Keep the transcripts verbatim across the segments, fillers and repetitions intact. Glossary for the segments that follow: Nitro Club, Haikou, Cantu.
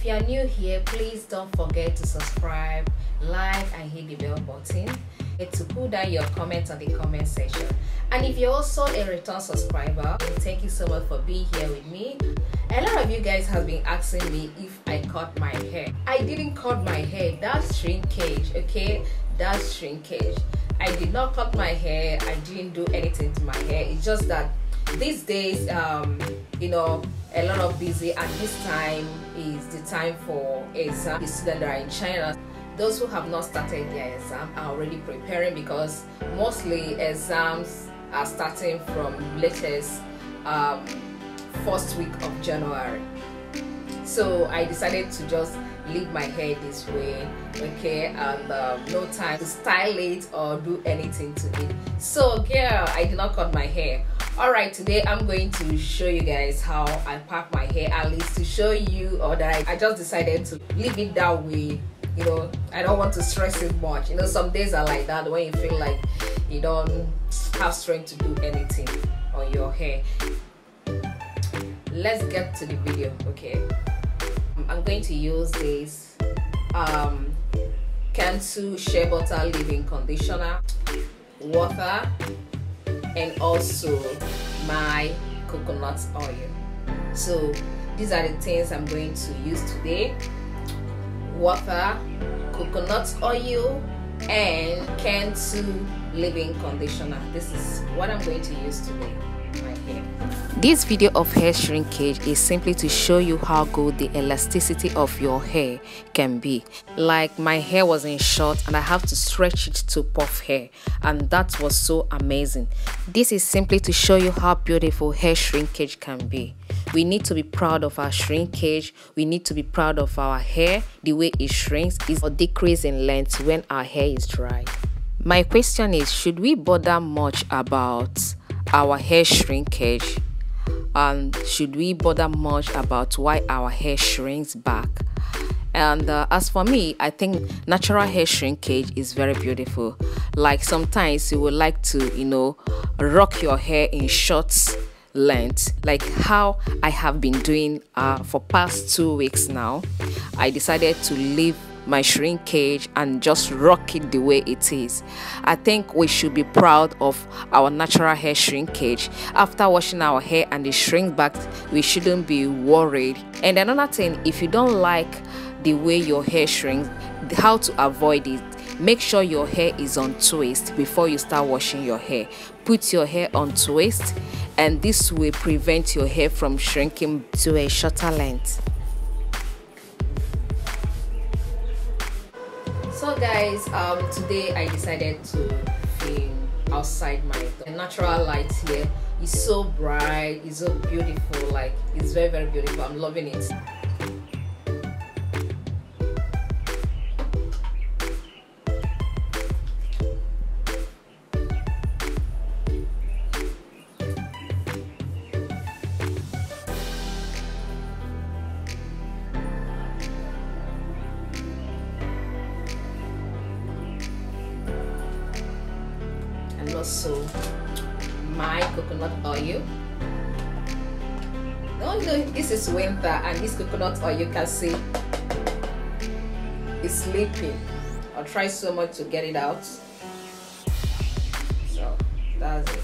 If you are new here, please don't forget to subscribe, like, and hit the bell button to put down your comments on the comment section. And if you're also a return subscriber, thank you so much for being here with me. A lot of you guys have been asking me if I cut my hair. I didn't cut my hair. That's shrinkage, okay? That's shrinkage. I did not cut my hair. I didn't do anything to my hair. It's just that these days, um, you know, a lot of busy, and this time is the time for exam. The students that are in China, those who have not started their exam, are already preparing, because mostly exams are starting from latest um, first week of January. So I decided to just leave my hair this way, okay, and uh, no time to style it or do anything to it. So girl, I did not cut my hair. Alright, today I'm going to show you guys how I pack my hair, at least to show you, or that I, I just decided to leave it that way. You know, I don't want to stress it much. You know, some days are like that, when you feel like you don't have strength to do anything on your hair. Let's get to the video, okay? I'm going to use this um, Cantu Shea Butter Leave-In Conditioner, water, and also my coconut oil. So these are the things I'm going to use today: water, coconut oil, and Cantu leave-in conditioner. This is what I'm going to use today. My hair. This video of hair shrinkage is simply to show you how good the elasticity of your hair can be. Like, my hair was in short and I have to stretch it to puff hair, and that was so amazing. This is simply to show you how beautiful hair shrinkage can be. We need to be proud of our shrinkage. We need to be proud of our hair, the way it shrinks is or decrease in length when our hair is dry. My question is, should we bother much about our hair shrinkage, and should we bother much about why our hair shrinks back? And uh, as for me, I think natural hair shrinkage is very beautiful. Like, sometimes you would like to, you know, rock your hair in short length, like how I have been doing uh, for past two weeks now. I decided to leave my shrinkage and just rock it the way it is. I think we should be proud of our natural hair shrinkage. After washing our hair and it shrinks back, we shouldn't be worried. And another thing, if you don't like the way your hair shrinks, how to avoid it: make sure your hair is on twist before you start washing your hair. Put your hair on twist, and this will prevent your hair from shrinking to a shorter length. So guys, um, today I decided to film outside. My natural light here is so bright, it's so beautiful, like it's very very beautiful. I'm loving it. Also my coconut oil. No, no, this is winter and this coconut oil, you can see it's sleeping. I'll try so much to get it out. So that's it.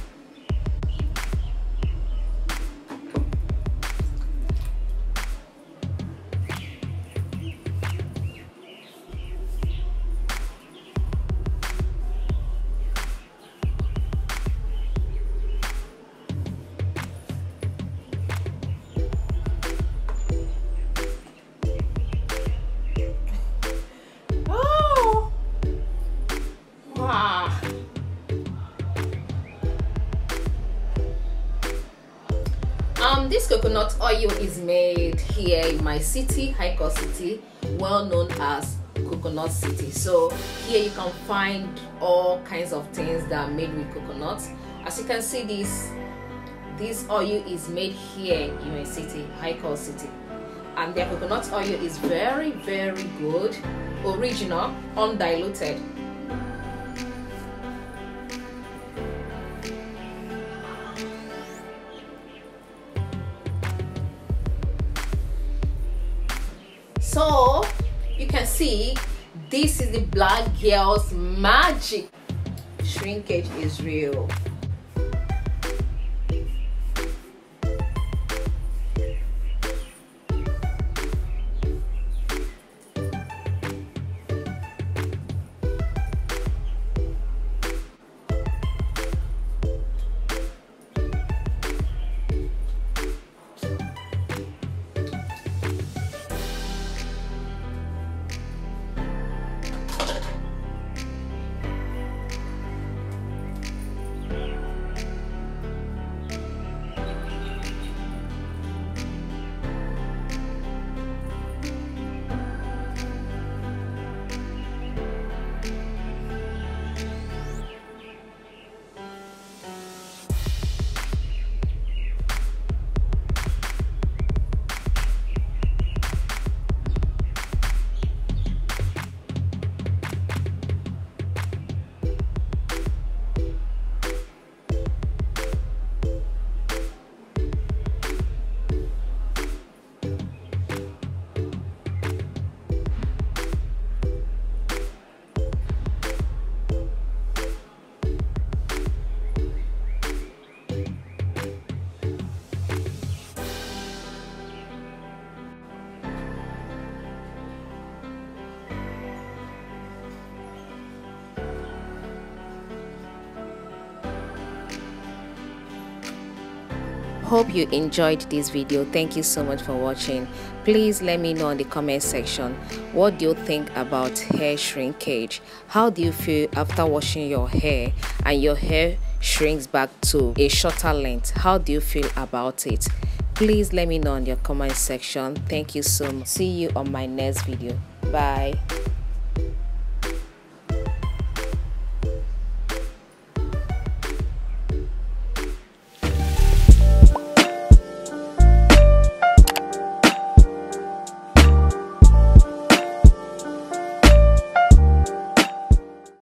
Um, this coconut oil is made here in my city, Haikou City, well known as Coconut City. So here you can find all kinds of things that are made with coconuts. As you can see, this this oil is made here in my city, Haikou City, and their coconut oil is very very good, original, undiluted. So you can see this is the black girl's magic. Shrinkage is real. Hope you enjoyed this video. Thank you so much for watching. Please let me know in the comment section, what do you think about hair shrinkage? How do you feel after washing your hair and your hair shrinks back to a shorter length? How do you feel about it? Please let me know in your comment section. Thank you so much. See you on my next video. Bye.